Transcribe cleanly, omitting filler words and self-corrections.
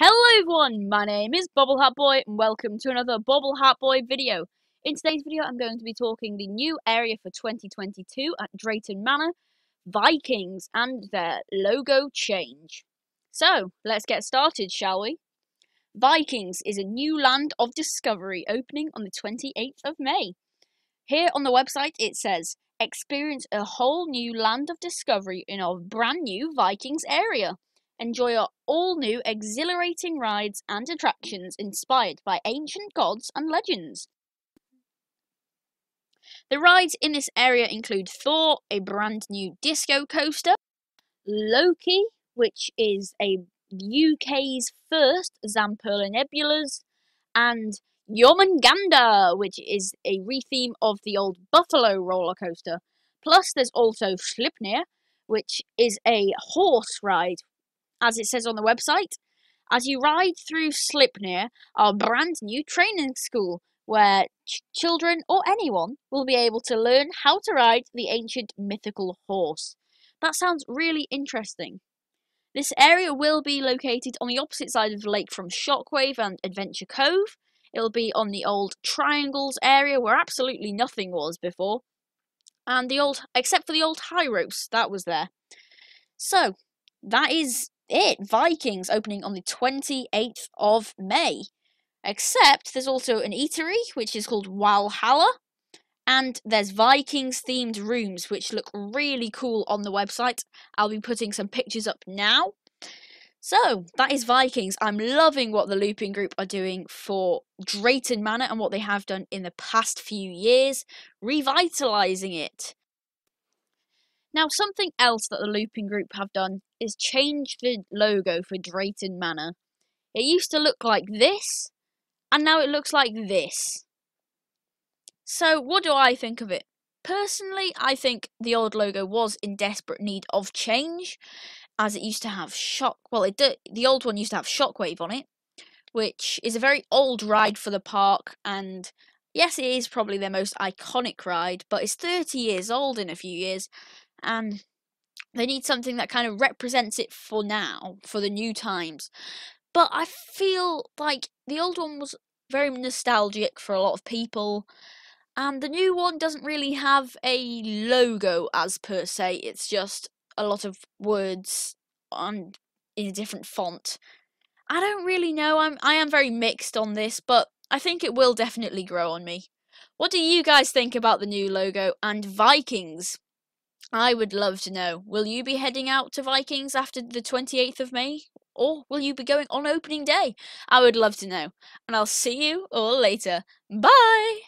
Hello everyone, my name is BobbleHat Boy and welcome to another BobbleHat Boy video. In today's video I'm going to be talking the new area for 2022 at Drayton Manor, Vikings and their logo change. So let's get started, shall we? Vikings is a new land of discovery opening on the 28th of May. Here on the website it says, experience a whole new land of discovery in our brand new Vikings area. Enjoy our all-new exhilarating rides and attractions inspired by ancient gods and legends. The rides in this area include Thor, a brand new disco coaster, Loki, which is a UK's first Zamperla Nebulas, and Yomungandr, which is a retheme of the old Buffalo roller coaster. Plus there's also Slipnir, which is a horse ride. As it says on the website, as you ride through Slipnir, our brand new training school, where children or anyone will be able to learn how to ride the ancient mythical horse. That sounds really interesting. This area will be located on the opposite side of the lake from Shockwave and Adventure Cove. It'll be on the old Triangles area where absolutely nothing was before, and except for the old high ropes that was there. So that is it, Vikings opening on the 28th of May. Except there's also an eatery which is called Walhalla, and there's Vikings themed rooms which look really cool on the website. I'll be putting some pictures up now. So that is Vikings. I'm loving what the Looping group are doing for Drayton Manor and what they have done in the past few years, revitalizing it. Now, something else that the Looping group have done is change the logo for Drayton Manor. It used to look like this, and now it looks like this. So, what do I think of it? Personally, I think the old logo was in desperate need of change, as it used to have the old one used to have Shockwave on it, which is a very old ride for the park, and yes, it is probably their most iconic ride, but it's 30 years old in a few years, and they need something that kind of represents it for now, for the new times. But I feel like the old one was very nostalgic for a lot of people, and the new one doesn't really have a logo as per se. It's just a lot of words on in a different font. I don't really know. I am very mixed on this, but I think it will definitely grow on me. What do you guys think about the new logo and Vikings? I would love to know. Will you be heading out to Vikings after the 28th of May? Or will you be going on opening day? I would love to know. And I'll see you all later. Bye!